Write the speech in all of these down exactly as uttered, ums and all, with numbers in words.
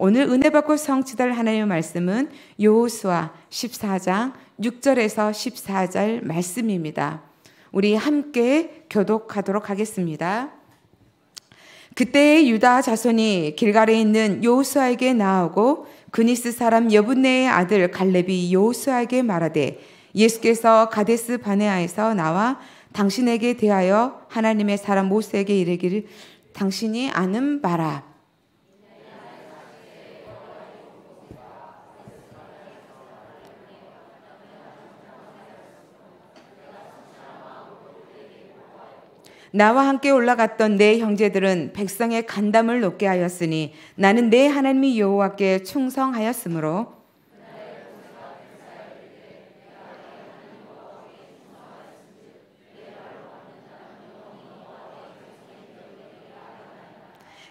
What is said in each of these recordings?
오늘 은혜받고 성취될 하나님의 말씀은 여호수아 십사 장 육 절에서 십사 절 말씀입니다. 우리 함께 교독하도록 하겠습니다. 그때 유다 자손이 길갈에 있는 여호수아에게 나아오고 그니스 사람 여분네의 아들 갈렙이 여호수아에게 말하되, 예수께서 가데스 바네아에서 나와 당신에게 대하여 하나님의 사람 모세에게 이르기를 당신이 아는 바라. 나와 함께 올라갔던 내 형제들은 백성의 간담을 높게 하였으니 나는 내 하나님이 여호와께 충성하였으므로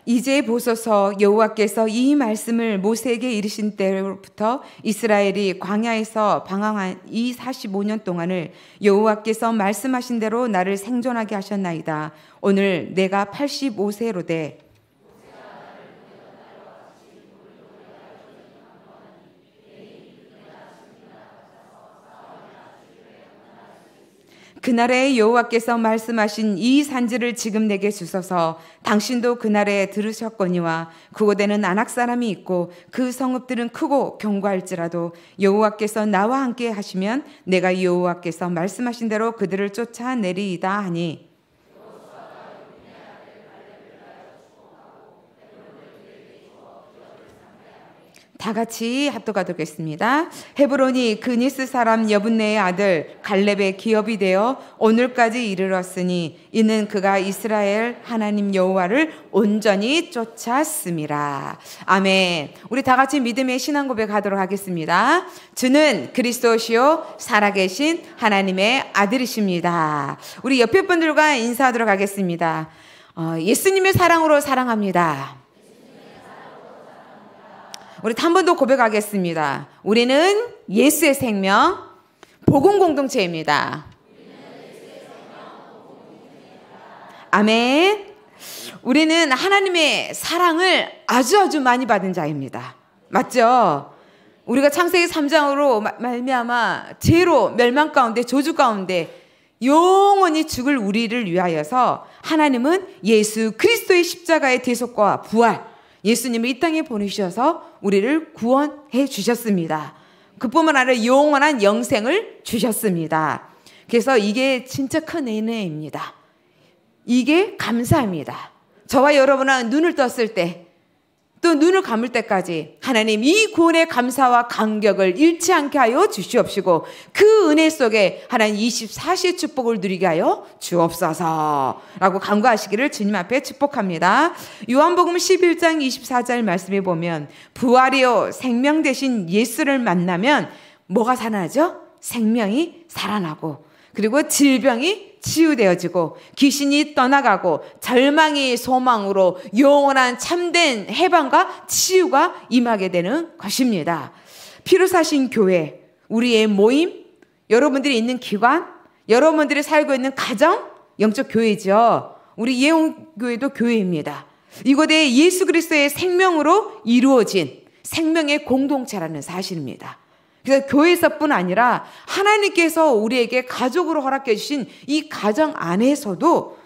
이제 보소서, 여호와께서 이 말씀을 모세에게 이르신 때로부터 이스라엘이 광야에서 방황한 이 사십오 년 동안을 여호와께서 말씀하신 대로 나를 생존하게 하셨나이다. 오늘 내가 팔십오 세로 돼 그날에 여호와께서 말씀하신 이 산지를 지금 내게 주소서. 당신도 그날에 들으셨거니와 그곳에는 아낙 사람이 있고 그 성읍들은 크고 견고할지라도 여호와께서 나와 함께 하시면 내가 여호와께서 말씀하신 대로 그들을 쫓아내리이다 하니, 다 같이 합독하도록 하겠습니다. 헤브론이 그니스 사람 여분네의 아들 갈렙의 기업이 되어 오늘까지 이르렀으니 이는 그가 이스라엘 하나님 여호와를 온전히 쫓았음이라. 아멘. 우리 다 같이 믿음의 신앙 고백하도록 하겠습니다. 주는 그리스도시요 살아계신 하나님의 아들이십니다. 우리 옆에 분들과 인사하도록 하겠습니다. 어, 예수님의 사랑으로 사랑합니다. 우리 한 번 더 고백하겠습니다. 우리는 예수의 생명 복음 공동체입니다. 아멘. 우리는 하나님의 사랑을 아주 아주 많이 받은 자입니다. 맞죠? 우리가 창세기 삼 장으로 말미암아 죄로 멸망 가운데 저주 가운데 영원히 죽을 우리를 위하여서 하나님은 예수 그리스도의 십자가의 대속과 부활, 예수님을 이 땅에 보내주셔서 우리를 구원해 주셨습니다. 그뿐만 아니라 영원한 영생을 주셨습니다. 그래서 이게 진짜 큰 은혜입니다. 이게 감사합니다. 저와 여러분은 눈을 떴을 때 또 눈을 감을 때까지 하나님 이 구원의 감사와 감격을 잃지 않게 하여 주시옵시고 그 은혜 속에 하나님 이십사 시의 축복을 누리게 하여 주옵소서 라고 간구하시기를 주님 앞에 축복합니다. 요한복음 십일 장 이십사 절 말씀에 보면 부활이요 생명 되신 예수를 만나면 뭐가 살아나죠? 생명이 살아나고 그리고 질병이 치유되어지고 귀신이 떠나가고 절망이 소망으로 영원한 참된 해방과 치유가 임하게 되는 것입니다. 피로사신교회, 우리의 모임, 여러분들이 있는 기관, 여러분들이 살고 있는 가정, 영적 교회죠. 우리 예원교회도 교회입니다. 이곳에 예수 그리스도의 생명으로 이루어진 생명의 공동체라는 사실입니다. 그래서 교회에서뿐 아니라 하나님께서 우리에게 가족으로 허락해 주신 이 가정 안에서도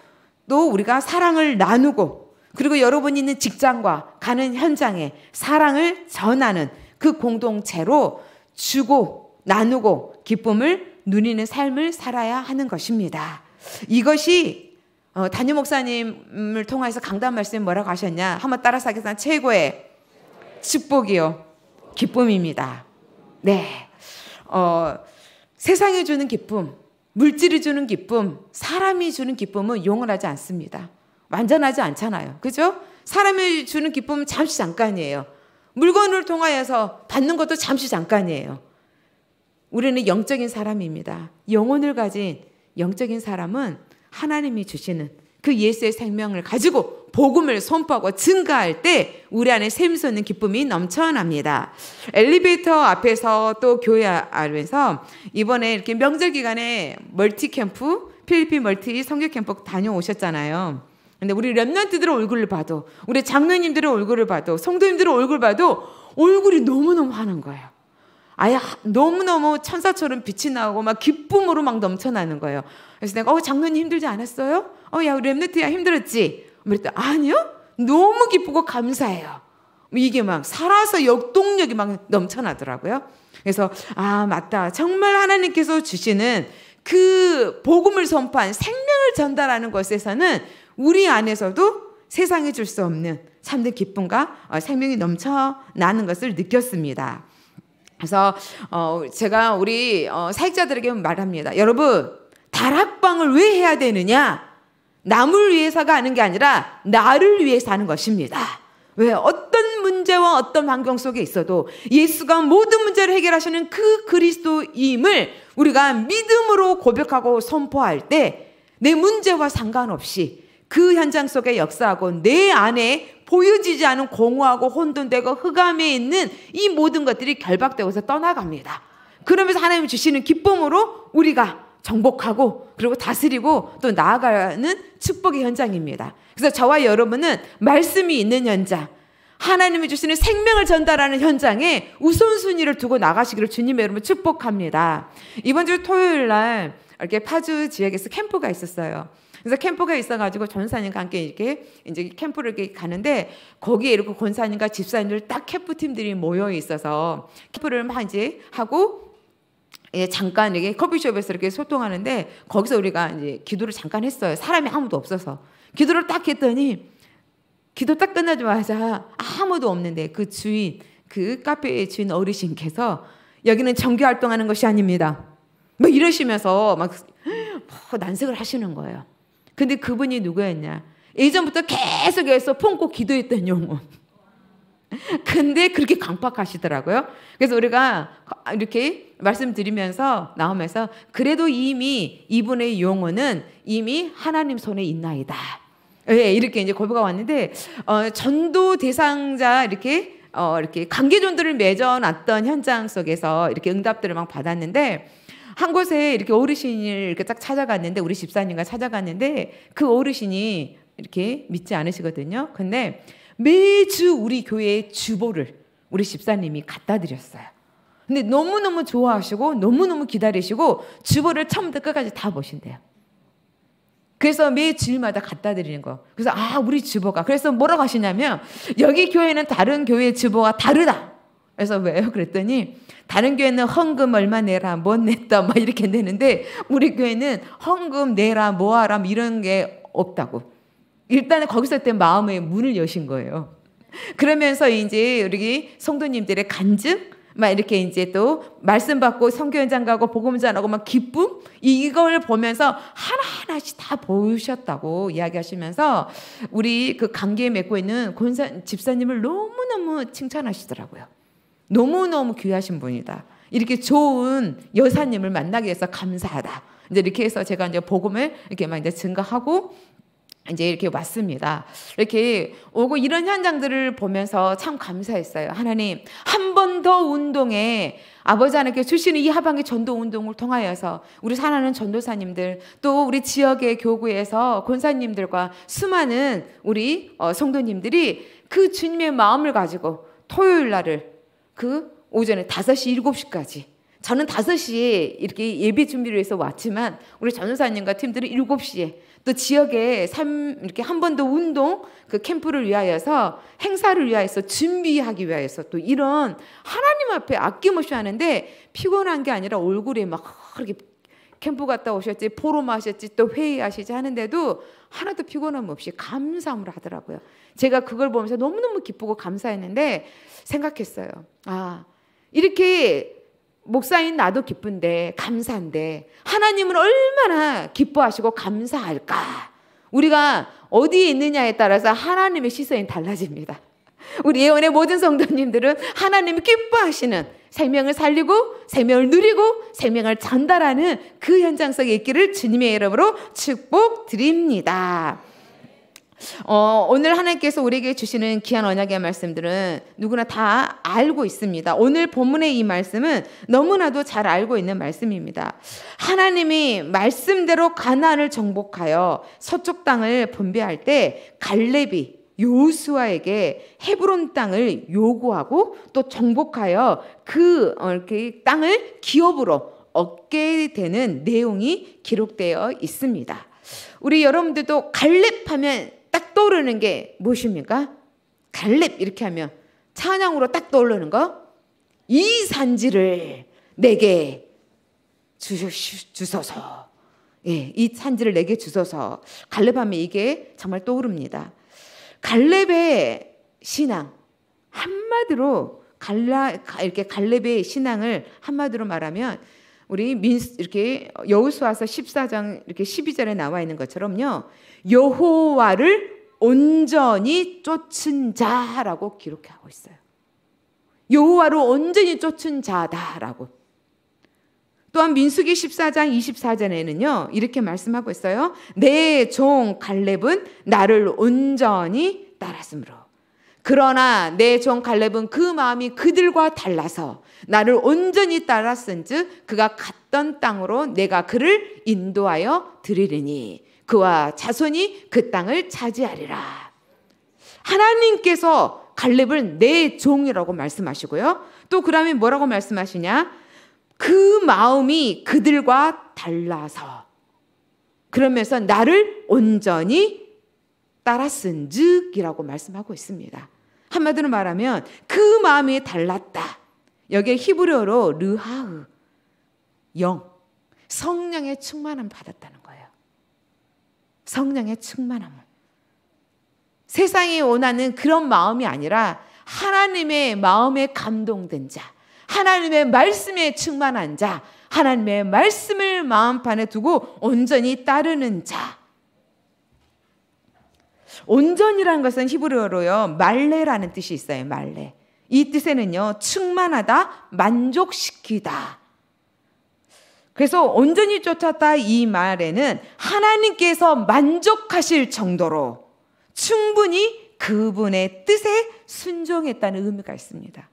또 우리가 사랑을 나누고 그리고 여러분이 있는 직장과 가는 현장에 사랑을 전하는 그 공동체로 주고 나누고 기쁨을 누리는 삶을 살아야 하는 것입니다. 이것이 담임 목사님을 통해서 강단 말씀에 뭐라고 하셨냐, 한번 따라서 하겠습니다. 최고의 축복이요 기쁨입니다. 네, 어, 세상이 주는 기쁨, 물질이 주는 기쁨, 사람이 주는 기쁨은 영원하지 않습니다. 완전하지 않잖아요. 그죠? 사람이 주는 기쁨은 잠시 잠깐이에요. 물건을 통하여서 받는 것도 잠시 잠깐이에요. 우리는 영적인 사람입니다. 영혼을 가진 영적인 사람은 하나님이 주시는 그 예수의 생명을 가지고 복음을 선포하고 증가할 때 우리 안에 샘솟는 기쁨이 넘쳐납니다. 엘리베이터 앞에서 또 교회 안에서 이번에 이렇게 명절 기간에 멀티 캠프, 필리핀 멀티 성교 캠프 다녀오셨잖아요. 근데 우리 렘넌트들의 얼굴을 봐도, 우리 장로님들의 얼굴을 봐도, 성도님들의 얼굴 봐도 얼굴이 너무너무 환한 거예요. 아예 너무너무 천사처럼 빛이 나고 막 기쁨으로 막 넘쳐나는 거예요. 그래서 내가 어 장로님 힘들지 않았어요? 어 야 우리 렘넌트야 힘들었지? 그랬더니 아니요, 너무 기쁘고 감사해요. 이게 막 살아서 역동력이 막 넘쳐나더라고요. 그래서 아 맞다, 정말 하나님께서 주시는 그 복음을 선포한 생명을 전달하는 것에서는 우리 안에서도 세상이 줄 수 없는 참된 기쁨과 생명이 넘쳐나는 것을 느꼈습니다. 그래서 어, 제가 우리 어, 사역자들에게 말합니다. 여러분, 다락방을 왜 해야 되느냐? 남을 위해서가 하는 게 아니라 나를 위해서 하는 것입니다. 왜? 어떤 문제와 어떤 환경 속에 있어도 예수가 모든 문제를 해결하시는 그 그리스도임을 우리가 믿음으로 고백하고 선포할 때 내 문제와 상관없이 그 현장 속에 역사하고 내 안에 보여지지 않은 공허하고 혼돈되고 흑암에 있는 이 모든 것들이 결박되어서 떠나갑니다. 그러면서 하나님이 주시는 기쁨으로 우리가 정복하고 그리고 다스리고 또 나아가는 축복의 현장입니다. 그래서 저와 여러분은 말씀이 있는 현장, 하나님이 주시는 생명을 전달하는 현장에 우선순위를 두고 나가시기를 주님의 이름으로 축복합니다. 이번 주 토요일 날 이렇게 파주 지역에서 캠프가 있었어요. 그래서 캠프가 있어가지고 전사님과 함께 이렇게 이제 캠프를 이렇게 가는데 거기에 이렇게 권사님과 집사님들 딱 캠프 팀들이 모여 있어서 캠프를 막 이제 하고. 예, 잠깐 이렇게 커피숍에서 이렇게 소통하는데 거기서 우리가 이제 기도를 잠깐 했어요. 사람이 아무도 없어서 기도를 딱 했더니 기도 딱 끝나자마자 아무도 없는데 그 주인, 그 카페의 주인 어르신께서 여기는 정규 활동하는 것이 아닙니다. 막 이러시면서 막 난색을 하시는 거예요. 근데 그분이 누구였냐? 예전부터 계속해서 품고 기도했던 영혼. 근데 그렇게 강박하시더라고요. 그래서 우리가 이렇게 말씀드리면서 나오면서 그래도 이미 이분의 영혼은 이미 하나님 손에 있나이다. 네, 이렇게 이제 고백이 왔는데 어, 전도 대상자 이렇게 어, 이렇게 관계존들을 맺어놨던 현장 속에서 이렇게 응답들을 막 받았는데 한 곳에 이렇게 어르신을 이렇게 딱 찾아갔는데 우리 집사님과 찾아갔는데 그 어르신이 이렇게 믿지 않으시거든요. 근데 매주 우리 교회의 주보를 우리 집사님이 갖다 드렸어요. 근데 너무너무 좋아하시고 너무너무 기다리시고 주보를 처음부터 끝까지 다 보신대요. 그래서 매 주일마다 갖다 드리는 거. 그래서 아 우리 주보가. 그래서 뭐라고 하시냐면 여기 교회는 다른 교회의 주보가 다르다. 그래서 왜요? 그랬더니 다른 교회는 헌금 얼마 내라 못 냈다 막 이렇게 내는데 우리 교회는 헌금 내라 뭐하라 이런 게 없다고. 일단은 거기서 때 마음의 문을 여신 거예요. 그러면서 이제 우리 성도님들의 간증, 막 이렇게 이제 또 말씀 받고 선교 현장 가고 복음 전하고 막 기쁨 이걸 보면서 하나하나씩 다 보셨다고 이야기하시면서 우리 그 관계에 맺고 있는 권사 집사님을 너무너무 칭찬하시더라고요. 너무너무 귀하신 분이다. 이렇게 좋은 여사님을 만나게 해서 감사하다. 이제 이렇게 해서 제가 이제 복음을 이렇게 막 이제 증거하고 이제 이렇게 왔습니다. 이렇게 오고 이런 현장들을 보면서 참 감사했어요. 하나님, 한 번 더 운동에 아버지 하나님께 주시는 이 하반기 전도 운동을 통하여서 우리 사랑하는 전도사님들 또 우리 지역의 교구에서 권사님들과 수많은 우리 성도님들이 그 주님의 마음을 가지고 토요일 날을 그 오전에 다섯 시, 일곱 시까지 저는 다섯 시에 이렇게 예비 준비를 해서 왔지만 우리 전도사님과 팀들은 일곱 시에 또 지역에 삼, 이렇게 한 번 더 운동 그 캠프를 위하여서 행사를 위하여서 준비하기 위하여서 또 이런 하나님 앞에 아낌없이 하는데 피곤한 게 아니라 얼굴에 막 이렇게 캠프 갔다 오셨지 포럼 하셨지 또 회의하시지 하는데도 하나도 피곤함 없이 감사함을 하더라고요. 제가 그걸 보면서 너무너무 기쁘고 감사했는데 생각했어요. 아 이렇게 목사인 나도 기쁜데 감사한데 하나님은 얼마나 기뻐하시고 감사할까. 우리가 어디에 있느냐에 따라서 하나님의 시선이 달라집니다. 우리 예언의 모든 성도님들은 하나님이 기뻐하시는 생명을 살리고 생명을 누리고 생명을 전달하는 그 현장 속에 있기를 주님의 이름으로 축복드립니다. 어, 오늘 하나님께서 우리에게 주시는 귀한 언약의 말씀들은 누구나 다 알고 있습니다. 오늘 본문의 이 말씀은 너무나도 잘 알고 있는 말씀입니다. 하나님이 말씀대로 가나안을 정복하여 서쪽 땅을 분배할 때 갈렙이 요수아에게 헤브론 땅을 요구하고 또 정복하여 그 이렇게 땅을 기업으로 얻게 되는 내용이 기록되어 있습니다. 우리 여러분들도 갈렙하면 딱 떠오르는 게 무엇입니까? 갈렙 이렇게 하면 찬양으로 딱 떠오르는 거? 이 산지를 내게 주소서. 예, 이 산지를 내게 주소서. 갈렙하면 이게 정말 떠오릅니다. 갈렙의 신앙, 한마디로 갈라, 이렇게 갈렙의 신앙을 한마디로 말하면 우리 민 이렇게 여호수아서 십사 장 이렇게 십이 절에 나와 있는 것처럼요, 여호와를 온전히 쫓은 자라고 기록하고 있어요. 여호와를 온전히 쫓은 자다라고. 또한 민수기 십사 장 이십사 절에는요 이렇게 말씀하고 있어요. 내 종 갈렙은 나를 온전히 따랐으므로, 그러나 내 종 갈렙은 그 마음이 그들과 달라서 나를 온전히 따랐은즉 그가 갔던 땅으로 내가 그를 인도하여 드리리니 그와 자손이 그 땅을 차지하리라. 하나님께서 갈렙을 내 종이라고 말씀하시고요, 또 그 다음에 뭐라고 말씀하시냐, 그 마음이 그들과 달라서, 그러면서 나를 온전히 따랐은즉이라고 말씀하고 있습니다. 한마디로 말하면 그 마음이 달랐다. 여기에 히브리어로 르하흐, 영, 성령의 충만함을 받았다는 거예요. 성령의 충만함을. 세상이 원하는 그런 마음이 아니라 하나님의 마음에 감동된 자, 하나님의 말씀에 충만한 자, 하나님의 말씀을 마음판에 두고 온전히 따르는 자. 온전이라는 것은 히브리어로요, 말레라는 뜻이 있어요. 말레. 이 뜻에는요, 충만하다, 만족시키다. 그래서 온전히 쫓았다 이 말에는 하나님께서 만족하실 정도로 충분히 그분의 뜻에 순종했다는 의미가 있습니다.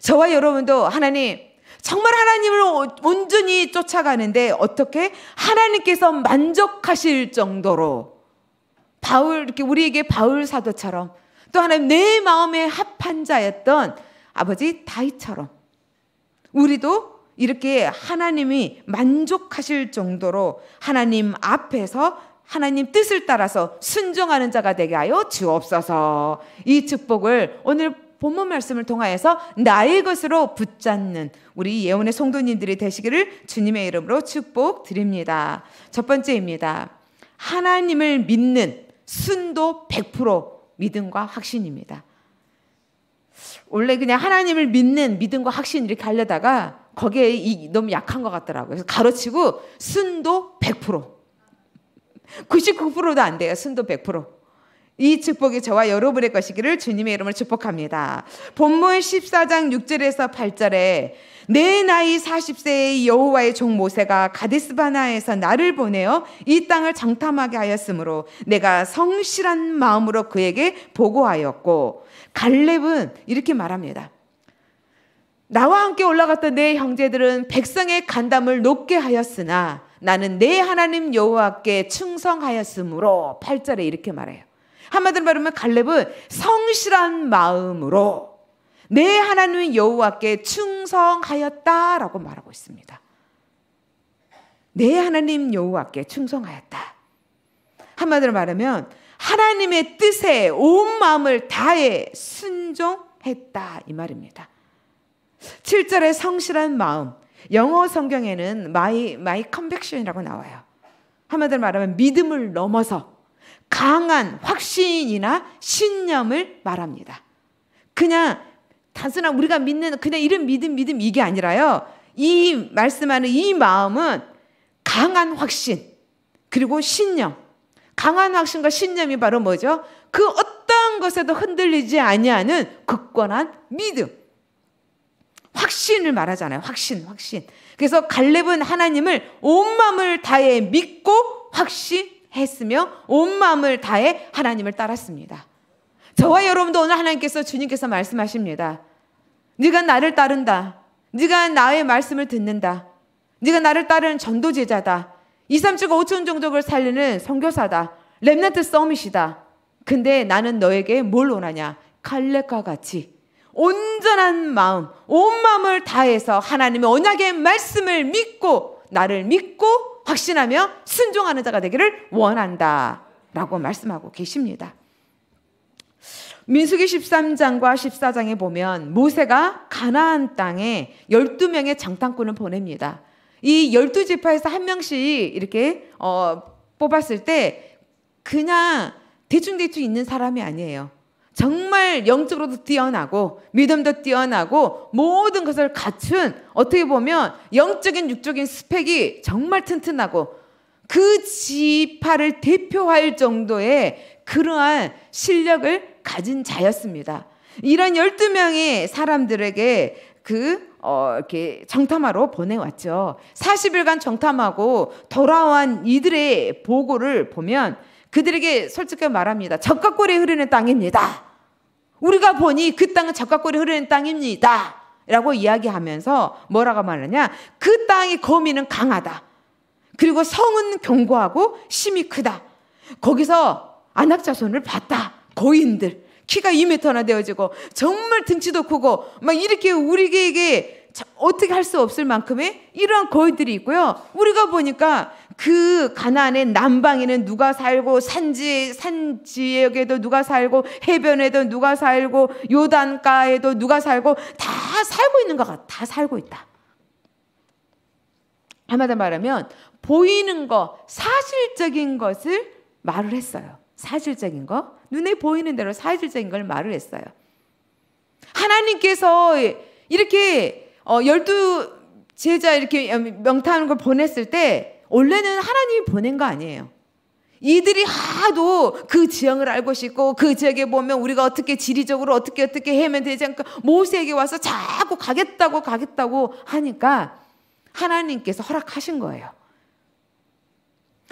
저와 여러분도 하나님, 정말 하나님을 온전히 쫓아가는데 어떻게 하나님께서 만족하실 정도로, 바울, 이렇게 우리에게 바울 사도처럼, 또 하나님 내 마음에 합한 자였던 아버지 다윗처럼 우리도 이렇게 하나님이 만족하실 정도로 하나님 앞에서 하나님 뜻을 따라서 순종하는 자가 되게 하여 주옵소서. 이 축복을 오늘 본문 말씀을 통하여서 나의 것으로 붙잡는 우리 예언의 성도님들이 되시기를 주님의 이름으로 축복드립니다. 첫 번째입니다. 하나님을 믿는 순도 백 퍼센트 믿음과 확신입니다. 원래 그냥 하나님을 믿는 믿음과 확신 이렇게 하려다가 거기에 이, 너무 약한 것 같더라고요. 그래서 가로치고 순도 백 퍼센트, 구십구 퍼센트도 안 돼요. 순도 백 퍼센트. 이 축복이 저와 여러분의 것이기를 주님의 이름으로 축복합니다. 본문 십사 장 육 절에서 팔 절에 내 나이 사십 세의 여호와의 종 모세가 가데스바나에서 나를 보내어 이 땅을 장탐하게 하였으므로 내가 성실한 마음으로 그에게 보고하였고, 갈렙은 이렇게 말합니다. 나와 함께 올라갔던 내 형제들은 백성의 간담을 높게 하였으나 나는 내 하나님 여호와께 충성하였으므로, 팔 절에 이렇게 말해요. 한마디로 말하면 갈렙은 성실한 마음으로 내 하나님 여호와께 충성하였다라고 말하고 있습니다. 내 하나님 여호와께 충성하였다. 한마디로 말하면 하나님의 뜻에 온 마음을 다해 순종했다 이 말입니다. 칠 절의 성실한 마음, 영어 성경에는 my, my conviction이라고 나와요. 한마디로 말하면 믿음을 넘어서 강한 확신이나 신념을 말합니다. 그냥 단순한 우리가 믿는 그냥 이런 믿음 믿음 이게 아니라요, 이 말씀하는 이 마음은 강한 확신 그리고 신념, 강한 확신과 신념이 바로 뭐죠? 그 어떤 것에도 흔들리지 아니하는 굳건한 믿음, 확신을 말하잖아요. 확신, 확신. 그래서 갈렙은 하나님을 온 마음을 다해 믿고 확신 했으며 온 마음을 다해 하나님을 따랐습니다. 저와 여러분도 오늘 하나님께서 주님께서 말씀하십니다. 네가 나를 따른다. 네가 나의 말씀을 듣는다. 네가 나를 따르는 전도제자다. 이삼 주가 오천 종족을 살리는 선교사다. 렘넌트 서밋이다. 근데 나는 너에게 뭘 원하냐? 갈렙과 같이 온전한 마음, 온 마음을 다해서 하나님의 언약의 말씀을 믿고 나를 믿고 확신하며 순종하는 자가 되기를 원한다 라고 말씀하고 계십니다. 민수기 십삼 장과 십사 장에 보면 모세가 가나안 땅에 열두 명의 장탐꾼을 보냅니다. 이 열두 지파에서 한 명씩 이렇게 어, 뽑았을 때 그냥 대충대충 있는 사람이 아니에요. 정말 영적으로도 뛰어나고 믿음도 뛰어나고 모든 것을 갖춘, 어떻게 보면 영적인 육적인 스펙이 정말 튼튼하고 그 지파를 대표할 정도의 그러한 실력을 가진 자였습니다. 이런 열두 명의 사람들에게 그 어, 이렇게 정탐하러 보내왔죠. 사십 일간 정탐하고 돌아온 이들의 보고를 보면 그들에게 솔직히 말합니다. 젖과 꿀이 흐르는 땅입니다. 우리가 보니 그 땅은 젖과 꿀이 흐르는 땅입니다 라고 이야기하면서 뭐라고 말하냐, 그 땅의 거민은 강하다. 그리고 성은 견고하고 심이 크다. 거기서 아낙 자손을 봤다. 거인들 키가 이 미터나 되어지고 정말 등치도 크고 막 이렇게 우리에게 어떻게 할 수 없을 만큼의 이러한 거인들이 있고요. 우리가 보니까 그 가나안의 남방에는 누가 살고 산지, 산지역에도 누가 살고 해변에도 누가 살고 요단가에도 누가 살고 다 살고 있는 것 같아. 다 살고 있다. 한마디 말하면 보이는 것, 사실적인 것을 말을 했어요. 사실적인 것, 눈에 보이는 대로 사실적인 걸 말을 했어요. 하나님께서 이렇게 열두 제자 이렇게 명탐하는 걸 보냈을 때 원래는 하나님이 보낸 거 아니에요. 이들이 하도 그 지형을 알고 싶고 그 지역에 보면 우리가 어떻게 지리적으로 어떻게 어떻게 헤면 되지 않을까, 모세에게 와서 자꾸 가겠다고 가겠다고 하니까 하나님께서 허락하신 거예요.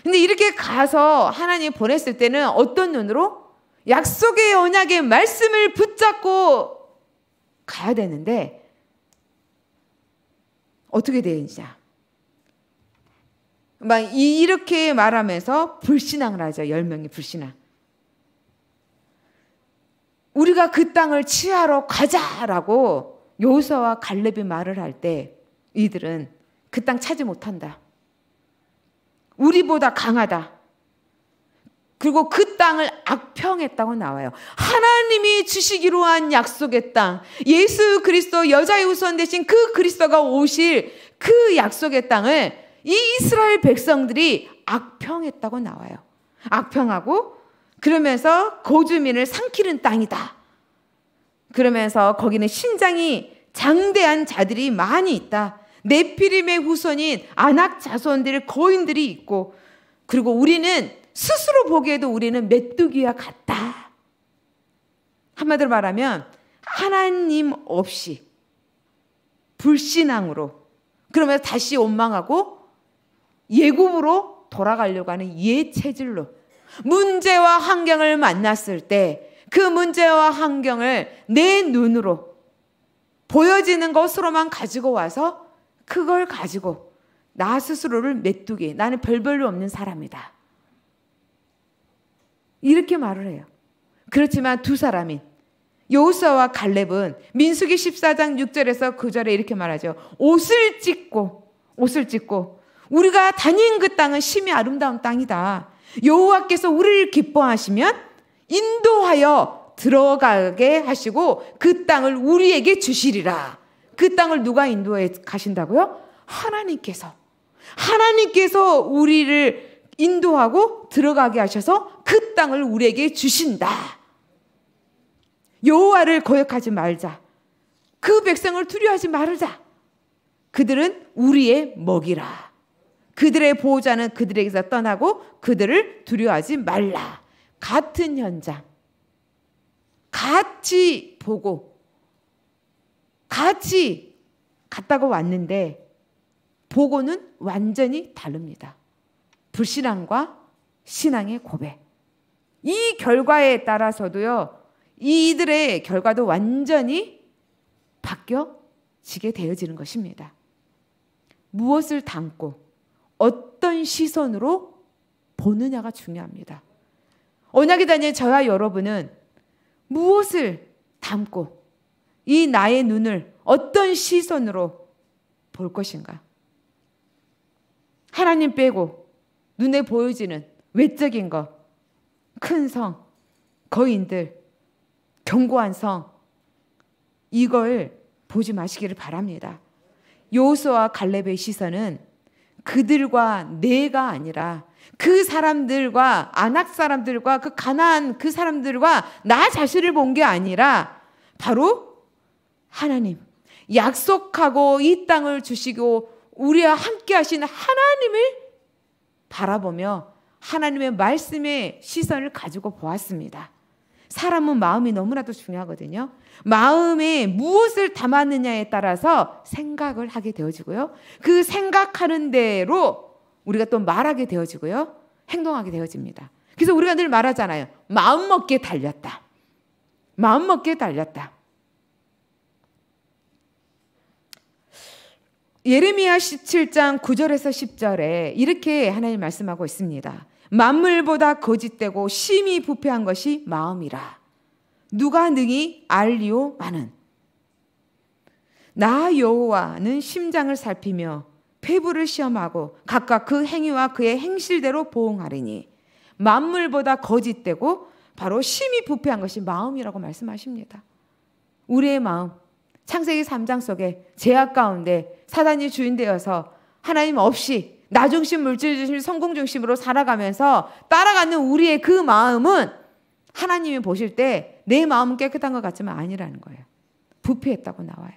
근데 이렇게 가서 하나님이 보냈을 때는 어떤 눈으로? 약속의 언약의 말씀을 붙잡고 가야 되는데 어떻게 되느냐, 막 이렇게 말하면서 불신앙을 하죠. 열 명이 불신앙. 우리가 그 땅을 치하러 가자라고 여호수아와 갈렙이 말을 할 때 이들은 그 땅 차지 못한다. 우리보다 강하다. 그리고 그 땅을 악평했다고 나와요. 하나님이 주시기로 한 약속의 땅, 예수 그리스도 여자의 후손 대신 그 그리스도가 오실 그 약속의 땅을 이 이스라엘 백성들이 악평했다고 나와요. 악평하고 그러면서 거주민을 삼키는 땅이다. 그러면서 거기는 신장이 장대한 자들이 많이 있다. 네피림의 후손인 아낙 자손들의 거인들이 있고, 그리고 우리는 스스로 보기에도 우리는 메뚜기와 같다. 한마디로 말하면 하나님 없이 불신앙으로 그러면서 다시 원망하고 예굽으로 돌아가려고 하는 예체질로 문제와 환경을 만났을 때 그 문제와 환경을 내 눈으로 보여지는 것으로만 가지고 와서 그걸 가지고 나 스스로를 메뚜기, 나는 별별로 없는 사람이다 이렇게 말을 해요. 그렇지만 두 사람인 여호수아와 갈렙은 민수기 십사 장 육 절에서 구 절에 이렇게 말하죠. 옷을 찢고 옷을 찢고 우리가 다닌 그 땅은 심히 아름다운 땅이다. 여호와께서 우리를 기뻐하시면 인도하여 들어가게 하시고 그 땅을 우리에게 주시리라. 그 땅을 누가 인도해 가신다고요? 하나님께서. 하나님께서 우리를 인도하고 들어가게 하셔서 그 땅을 우리에게 주신다. 여호와를 거역하지 말자. 그 백성을 두려워하지 말자. 그들은 우리의 먹이라. 그들의 보호자는 그들에게서 떠나고 그들을 두려워하지 말라. 같은 현장, 같이 보고 같이 갔다가 왔는데 보고는 완전히 다릅니다. 불신앙과 신앙의 고백. 이 결과에 따라서도요, 이들의 결과도 완전히 바뀌어지게 되어지는 것입니다. 무엇을 담고 어떤 시선으로 보느냐가 중요합니다. 언약의 자녀 저와 여러분은 무엇을 담고 이 나의 눈을 어떤 시선으로 볼 것인가? 하나님 빼고 눈에 보여지는 외적인 것, 큰 성, 거인들, 견고한 성, 이걸 보지 마시기를 바랍니다. 요수와 갈렙의 시선은 그들과 내가 아니라 그 사람들과 아낙 사람들과 그 가나안 그 사람들과 나 자신을 본 게 아니라 바로 하나님, 약속하고 이 땅을 주시고 우리와 함께 하신 하나님을 바라보며 하나님의 말씀에 시선을 가지고 보았습니다. 사람은 마음이 너무나도 중요하거든요. 마음에 무엇을 담았느냐에 따라서 생각을 하게 되어지고요, 그 생각하는 대로 우리가 또 말하게 되어지고요, 행동하게 되어집니다. 그래서 우리가 늘 말하잖아요. 마음먹기에 달렸다. 마음먹기에 달렸다. 예레미야 십칠 장 구 절에서 십 절에 이렇게 하나님 말씀하고 있습니다. 만물보다 거짓되고 심히 부패한 것이 마음이라. 누가 능히 알리오 마는. 나 여호와는 심장을 살피며 폐부를 시험하고 각각 그 행위와 그의 행실대로 보응하리니. 만물보다 거짓되고 바로 심히 부패한 것이 마음이라고 말씀하십니다. 우리의 마음, 창세기 삼 장 속에 죄악 가운데 사단이 주인되어서 하나님 없이 나 중심, 물질 중심, 성공 중심으로 살아가면서 따라가는 우리의 그 마음은 하나님이 보실 때 내 마음은 깨끗한 것 같지만 아니라는 거예요. 부패했다고 나와요.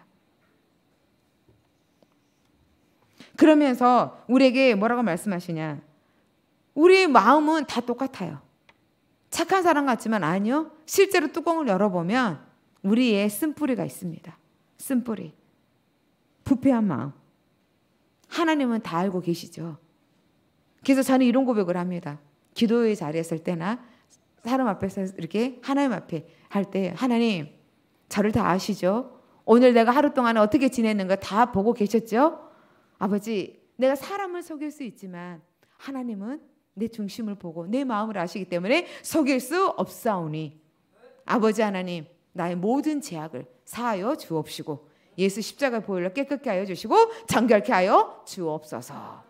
그러면서 우리에게 뭐라고 말씀하시냐. 우리의 마음은 다 똑같아요. 착한 사람 같지만 아니요. 실제로 뚜껑을 열어보면 우리의 쓴뿌리가 있습니다. 쓴뿌리. 부패한 마음. 하나님은 다 알고 계시죠. 그래서 저는 이런 고백을 합니다. 기도의 자리에 있을 때나 사람 앞에서 이렇게 하나님 앞에 할 때, 하나님 저를 다 아시죠? 오늘 내가 하루 동안에 어떻게 지냈는가 다 보고 계셨죠? 아버지, 내가 사람을 속일 수 있지만 하나님은 내 중심을 보고 내 마음을 아시기 때문에 속일 수 없사오니 아버지 하나님, 나의 모든 죄악을 사하여 주옵시고 예수 십자가 보혈로 깨끗게 하여 주시고 정결케 하여 주옵소서.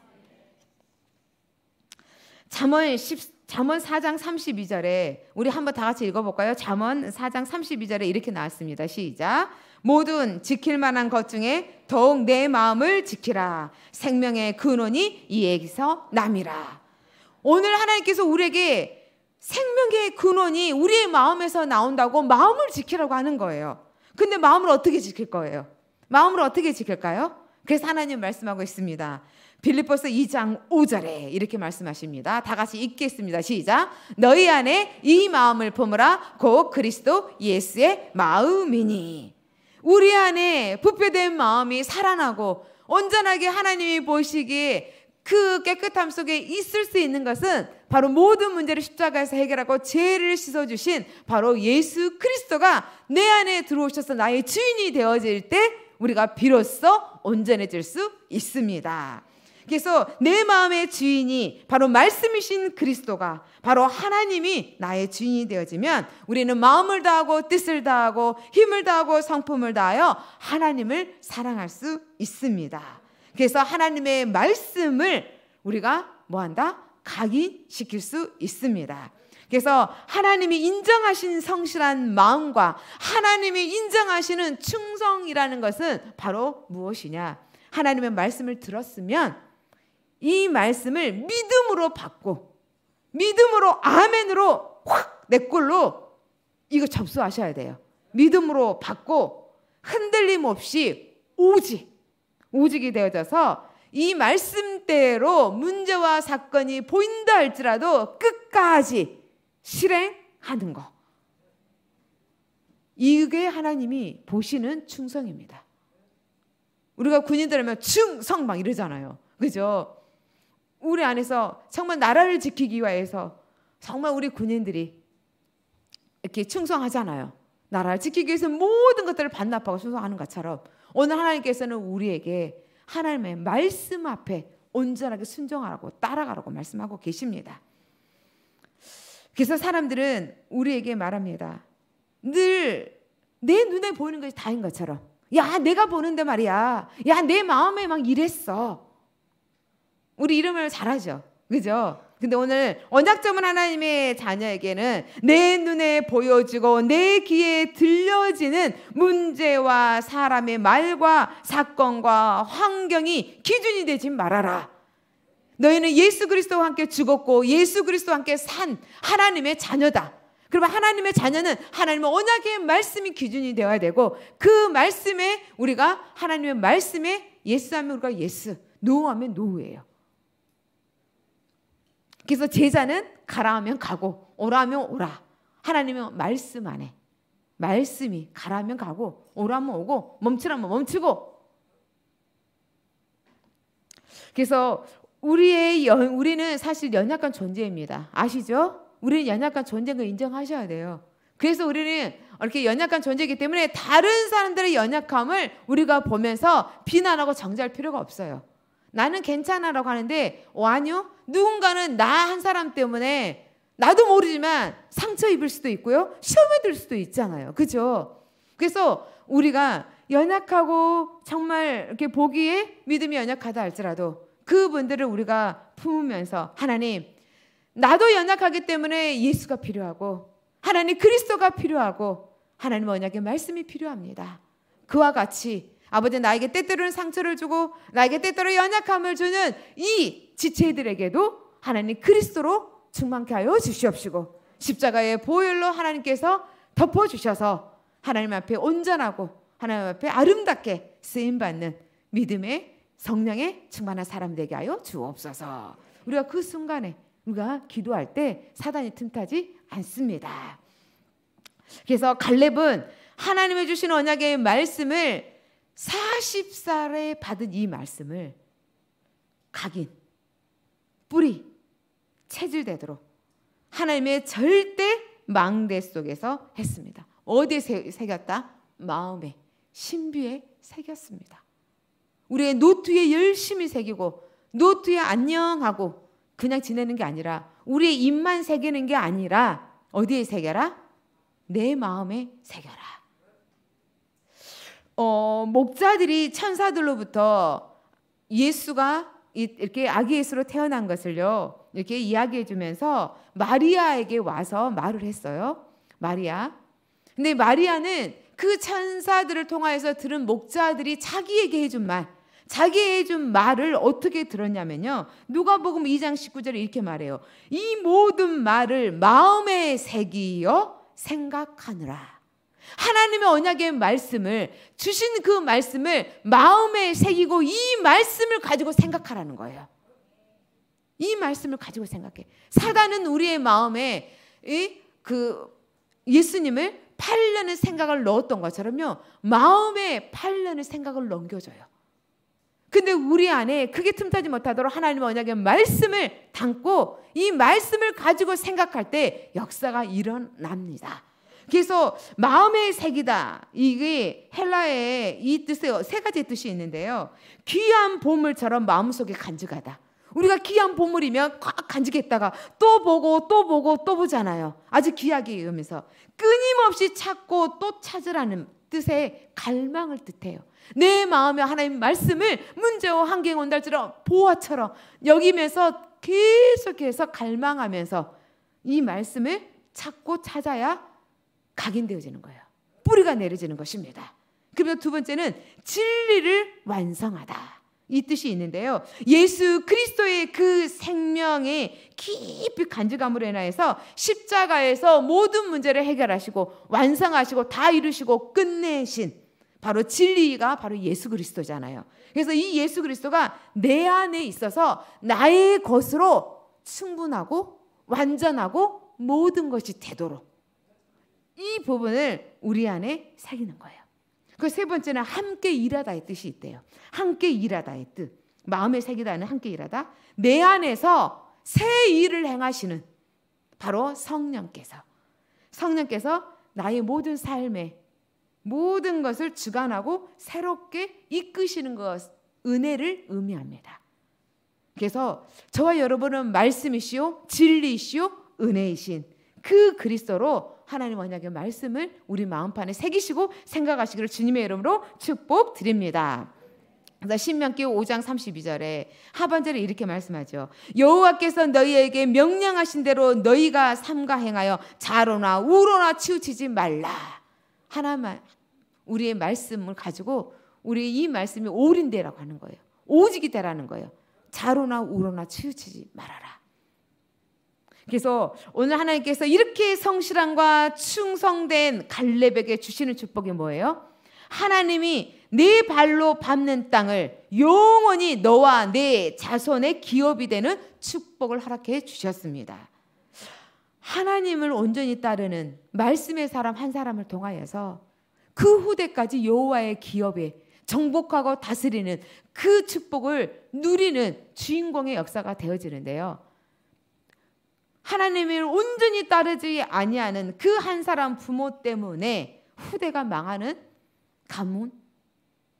잠언, 잠언 사 장 삼십이 절에 우리 한번 다 같이 읽어볼까요? 잠언 사 장 삼십이 절에 이렇게 나왔습니다. 시작. 모든 지킬 만한 것 중에 더욱 내 마음을 지키라. 생명의 근원이 이에게서 남이라. 오늘 하나님께서 우리에게 생명의 근원이 우리의 마음에서 나온다고 마음을 지키라고 하는 거예요. 근데 마음을 어떻게 지킬 거예요? 마음을 어떻게 지킬까요? 그래서 하나님 말씀하고 있습니다. 빌립보서 이 장 오 절에 이렇게 말씀하십니다. 다 같이 읽겠습니다. 시작. 너희 안에 이 마음을 품으라. 곧 그리스도 예수의 마음이니. 우리 안에 부패된 마음이 살아나고 온전하게 하나님이 보시기에 그 깨끗함 속에 있을 수 있는 것은 바로 모든 문제를 십자가에서 해결하고 죄를 씻어주신 바로 예수 크리스도가 내 안에 들어오셔서 나의 주인이 되어질 때 우리가 비로소 온전해질 수 있습니다. 그래서 내 마음의 주인이 바로 말씀이신 그리스도가 바로 하나님이 나의 주인이 되어지면 우리는 마음을 다하고 뜻을 다하고 힘을 다하고 성품을 다하여 하나님을 사랑할 수 있습니다. 그래서 하나님의 말씀을 우리가 뭐한다? 각인시킬 수 있습니다. 그래서 하나님이 인정하신 성실한 마음과 하나님이 인정하시는 충성이라는 것은 바로 무엇이냐? 하나님의 말씀을 들었으면 이 말씀을 믿음으로 받고 믿음으로 아멘으로 확 내 꼴로 이거 접수하셔야 돼요. 믿음으로 받고 흔들림 없이 오직 오직이 되어져서 이 말씀대로 문제와 사건이 보인다 할지라도 끝까지 실행하는 거. 이게 하나님이 보시는 충성입니다. 우리가 군인들 하면 충성 막 이러잖아요. 그죠? 우리 안에서 정말 나라를 지키기 위해서 정말 우리 군인들이 이렇게 충성하잖아요. 나라를 지키기 위해서 모든 것들을 반납하고 충성하는 것처럼 오늘 하나님께서는 우리에게 하나님의 말씀 앞에 온전하게 순종하라고 따라가라고 말씀하고 계십니다. 그래서 사람들은 우리에게 말합니다. 늘 내 눈에 보이는 것이 다인 것처럼, 야 내가 보는데 말이야, 야 내 마음에 막 이랬어. 우리 이름을 잘하죠, 그죠? 근데 오늘 언약점은 하나님의 자녀에게는 내 눈에 보여지고 내 귀에 들려지는 문제와 사람의 말과 사건과 환경이 기준이 되지 말아라. 너희는 예수 그리스도와 함께 죽었고 예수 그리스도와 함께 산 하나님의 자녀다. 그러면 하나님의 자녀는 하나님의 언약의 말씀이 기준이 되어야 되고, 그 말씀에 우리가 하나님의 말씀에 예스하면 우리가 예스, 노하면 노예요. 그래서 제자는 가라 하면 가고 오라 하면 오라. 하나님은 말씀 안에 말씀이 가라 하면 가고 오라 하면 오고 멈추라 하면 멈추고. 그래서 우리의 연, 우리는 사실 연약한 존재입니다. 아시죠? 우리는 연약한 존재인 걸 인정하셔야 돼요. 그래서 우리는 이렇게 연약한 존재이기 때문에 다른 사람들의 연약함을 우리가 보면서 비난하고 정죄할 필요가 없어요. 나는 괜찮아라고 하는데, 어, 아니요, 누군가는 나 한 사람 때문에 나도 모르지만 상처 입을 수도 있고요, 시험에 들 수도 있잖아요, 그죠? 그래서 우리가 연약하고 정말 이렇게 보기에 믿음이 연약하다 할지라도 그분들을 우리가 품으면서, 하나님 나도 연약하기 때문에 예수가 필요하고 하나님 그리스도가 필요하고 하나님 언약의 말씀이 필요합니다. 그와 같이 아버지, 나에게 때때로는 상처를 주고 나에게 때때로 연약함을 주는 이 지체들에게도 하나님 그리스도로 충만케 하여 주시옵시고, 십자가의 보혈로 하나님께서 덮어주셔서 하나님 앞에 온전하고 하나님 앞에 아름답게 쓰임받는 믿음의 성령에 충만한 사람 되게 하여 주옵소서. 우리가 그 순간에 우리가 기도할 때 사단이 틈타지 않습니다. 그래서 갈렙은 하나님의 주신 언약의 말씀을 마흔 살에 받은 이 말씀을 각인, 뿌리, 체질되도록 하나님의 절대 망대 속에서 했습니다. 어디에 새겼다? 마음에, 신비에 새겼습니다. 우리의 노트에 열심히 새기고 노트에 안녕하고 그냥 지내는 게 아니라, 우리의 입만 새기는 게 아니라 어디에 새겨라? 내 마음에 새겨라. 어, 목자들이 천사들로부터 예수가 이렇게 아기 예수로 태어난 것을요, 이렇게 이야기해 주면서 마리아에게 와서 말을 했어요. 마리아. 근데 마리아는 그 천사들을 통하여서 들은 목자들이 자기에게 해준 말, 자기에게 해준 말을 어떻게 들었냐면요, 누가복음 이 장 십구 절에 이렇게 말해요. 이 모든 말을 마음에 새기어 생각하느라. 하나님의 언약의 말씀을 주신 그 말씀을 마음에 새기고 이 말씀을 가지고 생각하라는 거예요. 이 말씀을 가지고 생각해. 사단은 우리의 마음에 이 그 예수님을 팔려는 생각을 넣었던 것처럼요, 마음에 팔려는 생각을 넘겨줘요. 근데 우리 안에 그게 틈타지 못하도록 하나님의 언약의 말씀을 담고 이 말씀을 가지고 생각할 때 역사가 일어납니다. 그래서 마음의 색이다, 이게 헬라의 이 뜻에 세 가지 뜻이 있는데요, 귀한 보물처럼 마음속에 간직하다. 우리가 귀한 보물이면 꽉 간직했다가 또 보고 또 보고 또 보잖아요. 아주 귀하게 이러면서 끊임없이 찾고 또 찾으라는 뜻의 갈망을 뜻해요. 내 마음에 하나님 말씀을 문제와 환경 온달처럼 보화처럼 여기면서 계속해서 갈망하면서 이 말씀을 찾고 찾아야 각인되어지는 거예요. 뿌리가 내려지는 것입니다. 그리고 두 번째는 진리를 완성하다, 이 뜻이 있는데요, 예수 그리스도의 그 생명의 깊이 간직함으로 인하여서 십자가에서 모든 문제를 해결하시고 완성하시고 다 이루시고 끝내신 바로 진리가 바로 예수 그리스도잖아요. 그래서 이 예수 그리스도가 내 안에 있어서 나의 것으로 충분하고 완전하고 모든 것이 되도록 이 부분을 우리 안에 새기는 거예요. 그 세 번째는 함께 일하다의 뜻이 있대요. 함께 일하다의 뜻. 마음의 색이라는 함께 일하다 내 안에서 새 일을 행하시는 바로 성령께서 성령께서 나의 모든 삶의 모든 것을 주관하고 새롭게 이끄시는 것 은혜를 의미합니다. 그래서 저와 여러분은 말씀이시오 진리이시오 은혜이신 그 그리스도로 하나님 언약의 말씀을 우리 마음판에 새기시고 생각하시기를 주님의 이름으로 축복드립니다. 그래서 신명기 오 장 삼십이 절에 하반절에 이렇게 말씀하죠. 여호와께서 너희에게 명령하신 대로 너희가 삼가 행하여 자로나 우로나 치우치지 말라. 하나만 우리의 말씀을 가지고 우리 이 말씀이 올인되라고 하는 거예요. 오직이다라는 거예요. 자로나 우로나 치우치지 말아라. 그래서 오늘 하나님께서 이렇게 성실함과 충성된 갈렙에게 주시는 축복이 뭐예요? 하나님이 네 발로 밟는 땅을 영원히 너와 네 자손의 기업이 되는 축복을 허락해 주셨습니다. 하나님을 온전히 따르는 말씀의 사람 한 사람을 통하여서 그 후대까지 여호와의 기업에 정복하고 다스리는 그 축복을 누리는 주인공의 역사가 되어지는데요. 하나님을 온전히 따르지 아니하는 그 한 사람 부모 때문에 후대가 망하는 가문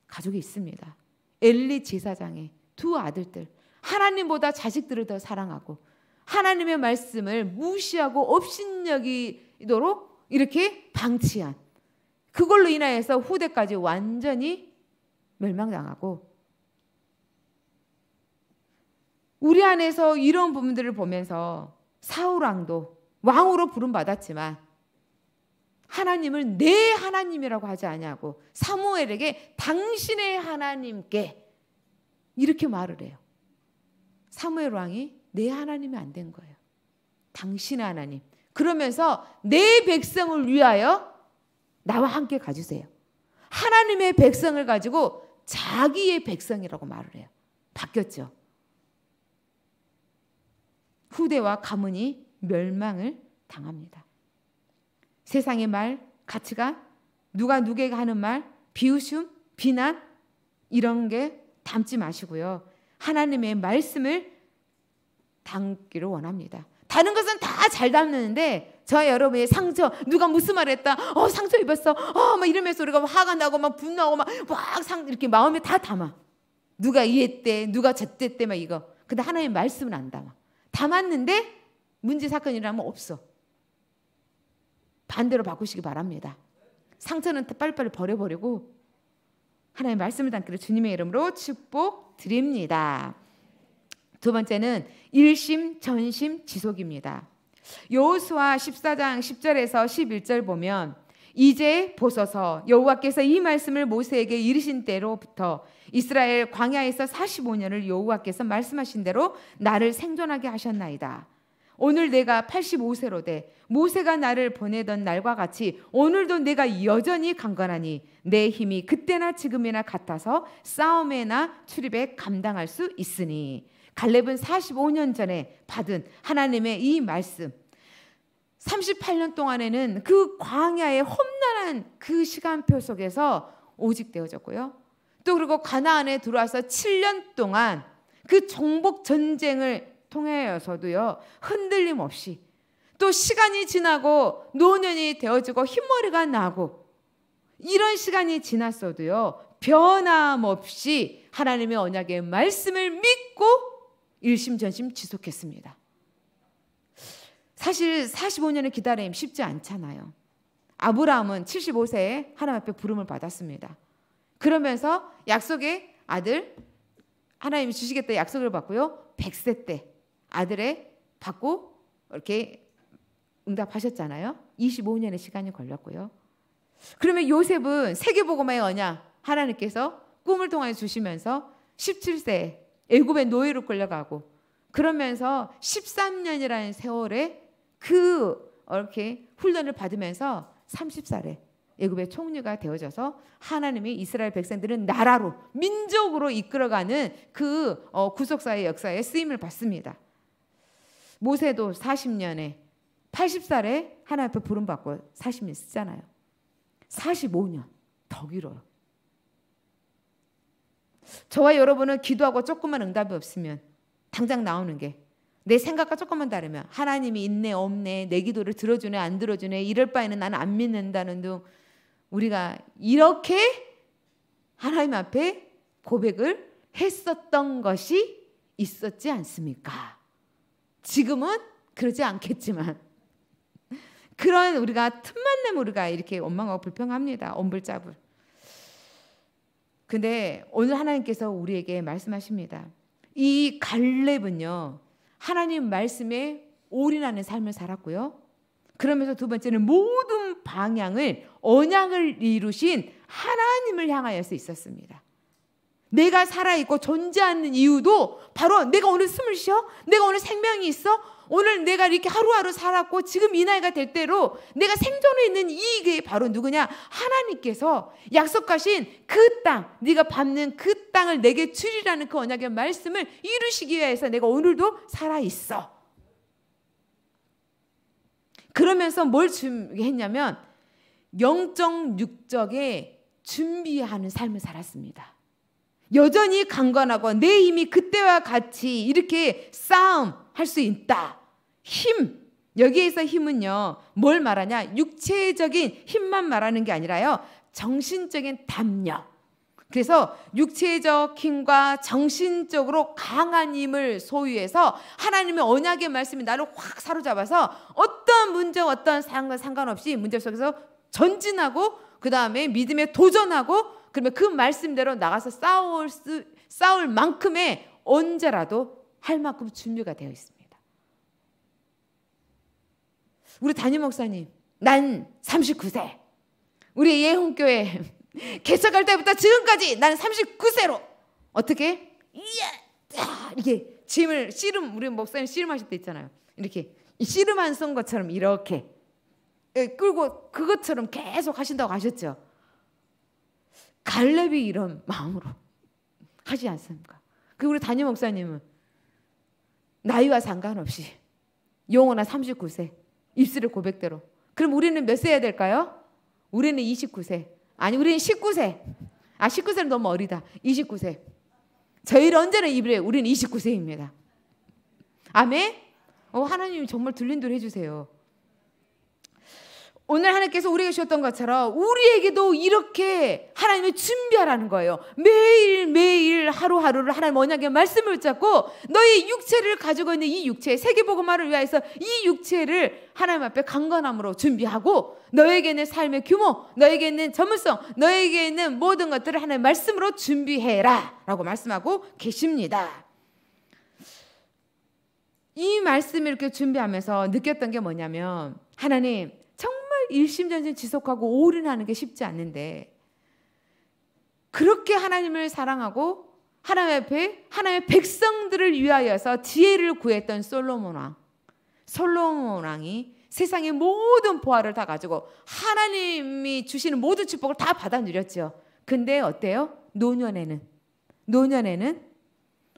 가족이 있습니다. 엘리 제사장의 두 아들들 하나님보다 자식들을 더 사랑하고 하나님의 말씀을 무시하고 업신여기도록 이렇게 방치한 그걸로 인하여서 후대까지 완전히 멸망당하고 우리 안에서 이런 부분들을 보면서 사울왕도 왕으로 부름받았지만 하나님을 내 하나님이라고 하지 아니하고 사무엘에게 당신의 하나님께 이렇게 말을 해요. 사무엘 왕이 내 하나님이 안 된 거예요. 당신의 하나님. 그러면서 내 백성을 위하여 나와 함께 가주세요. 하나님의 백성을 가지고 자기의 백성이라고 말을 해요. 바뀌었죠. 후대와 가문이 멸망을 당합니다. 세상의 말, 가치가, 누가 누구에게 하는 말, 비웃음, 비난 이런 게 담지 마시고요. 하나님의 말씀을 담기를 원합니다. 다른 것은 다 잘 담는데 저와 여러분의 상처, 누가 무슨 말을 했다, 어 상처 입었어, 어 막 이러면서 우리가 화가 나고 막 분노하고 막 막 상 이렇게 마음에 다 담아. 누가 이랬대, 누가 저랬대 막 이거. 근데 하나님의 말씀은 안 담아. 담았는데 문제 사건이라면 없어. 반대로 바꾸시기 바랍니다. 상처는 빨리빨리 버려버리고 하나님의 말씀을 담기를 주님의 이름으로 축복드립니다. 두 번째는 일심, 전심, 지속입니다. 여호수아 십사 장 십 절에서 십일 절 보면 이제 보소서 여호와께서 이 말씀을 모세에게 이르신 때로부터 이스라엘 광야에서 사십오 년을 여호와께서 말씀하신 대로 나를 생존하게 하셨나이다. 오늘 내가 팔십오 세로 돼 모세가 나를 보내던 날과 같이 오늘도 내가 여전히 강건하니 내 힘이 그때나 지금이나 같아서 싸움에나 출입에 감당할 수 있으니 갈렙은 사십오 년 전에 받은 하나님의 이 말씀 삼십팔 년 동안에는 그 광야의 험난한 그 시간표 속에서 오직되어졌고요. 또 그리고 가나안에 들어와서 칠 년 동안 그 정복 전쟁을 통해서도요 흔들림 없이 또 시간이 지나고 노년이 되어지고 흰머리가 나고 이런 시간이 지났어도요 변함없이 하나님의 언약의 말씀을 믿고 일심전심 지속했습니다. 사실 사십오 년의 기다림 쉽지 않잖아요. 아브라함은 칠십오 세에 하나님 앞에 부름을 받았습니다. 그러면서 약속의 아들 하나님이 주시겠다 약속을 받고요 백 세 때 아들의 받고 이렇게 응답하셨잖아요. 이십오 년의 시간이 걸렸고요. 그러면 요셉은 세계복음화의 언약 하나님께서 꿈을 통해 주시면서 십칠 세 애굽의 노예로 끌려가고 그러면서 십삼 년이라는 세월에 그 이렇게 훈련을 받으면서 서른 살에 애굽의 총리가 되어져서 하나님이 이스라엘 백성들은 나라로 민족으로 이끌어가는 그 구속사의 역사에 쓰임을 받습니다. 모세도 사십 년에 팔십 살에 하나님 앞에 부름받고 사십 년 쓰잖아요. 사십오 년 더 길어요. 저와 여러분은 기도하고 조금만 응답이 없으면 당장 나오는 게 내 생각과 조금만 다르면 하나님이 있네 없네 내 기도를 들어주네 안 들어주네 이럴 바에는 나는 안 믿는다는 둥 우리가 이렇게 하나님 앞에 고백을 했었던 것이 있었지 않습니까? 지금은 그러지 않겠지만 그런 우리가 틈만 내면 우리가 이렇게 원망하고 불평합니다. 엄불짜불. 근데 오늘 하나님께서 우리에게 말씀하십니다. 이 갈렙은요 하나님 말씀에 올인하는 삶을 살았고요. 그러면서 두 번째는 모든 방향을 언약을 이루신 하나님을 향하여서 있었습니다. 내가 살아있고 존재하는 이유도 바로 내가 오늘 숨을 쉬어? 내가 오늘 생명이 있어? 오늘 내가 이렇게 하루하루 살았고 지금 이 나이가 될 때로 내가 생존에 있는 이게 바로 누구냐? 하나님께서 약속하신 그 땅, 네가 밟는 그 땅을 내게 주리라는 그 언약의 말씀을 이루시기 위해서 내가 오늘도 살아있어. 그러면서 뭘 준비했냐면 영적 육적에 준비하는 삶을 살았습니다. 여전히 강건하고 내 힘이 그때와 같이 이렇게 싸움할 수 있다. 힘. 여기에서 힘은요. 뭘 말하냐. 육체적인 힘만 말하는 게 아니라요. 정신적인 담력. 그래서 육체적 힘과 정신적으로 강한 힘을 소유해서 하나님의 언약의 말씀이 나를 확 사로잡아서 어떤 문제, 어떤 상황과 상관없이 문제 속에서 전진하고 그 다음에 믿음에 도전하고 그러면 그 말씀대로 나가서 싸울, 수, 싸울 만큼의 언제라도 할 만큼 준비가 되어 있습니다. 우리 담임 목사님, 난 삼십구 세. 우리 예홍교회 개척할 때부터 지금까지 난 삼십구 세로 어떻게? 이게 짐을 씨름, 우리 목사님 씨름하실 때 있잖아요. 이렇게 씨름한 손 것처럼 이렇게 끌고 그것처럼 계속 하신다고 하셨죠. 갈렙이 이런 마음으로 하지 않습니까? 그리고 우리 담임 목사님은 나이와 상관없이 영원한 삼십구 세 입술의 고백대로. 그럼 우리는 몇 세야 될까요? 우리는 이십구 세. 아니 우리는 십구 세. 아 십구 세는 너무 어리다. 이십구 세. 저희는 언제나 입에 우리는 이십구 세입니다. 아멘? 어, 하나님 정말 들린들 해주세요. 오늘 하나님께서 우리에게 주셨던 것처럼 우리에게도 이렇게 하나님을 준비하라는 거예요. 매일매일 하루하루를 하나님 언약의 말씀을 잡고 너의 육체를 가지고 있는 이 육체, 세계복음화를 위해서 이 육체를 하나님 앞에 강건함으로 준비하고 너에게 있는 삶의 규모, 너에게 있는 전문성, 너에게 있는 모든 것들을 하나님의 말씀으로 준비해라 라고 말씀하고 계십니다. 이 말씀을 이렇게 준비하면서 느꼈던 게 뭐냐면 하나님 일심전심 지속하고 올인하는 게 쉽지 않는데 그렇게 하나님을 사랑하고 하나님 앞에 하나님의 백성들을 위하여서 지혜를 구했던 솔로몬 왕 솔로몬 왕이 세상의 모든 보화를 다 가지고 하나님이 주시는 모든 축복을 다 받아 누렸죠. 근데 어때요? 노년에는 노년에는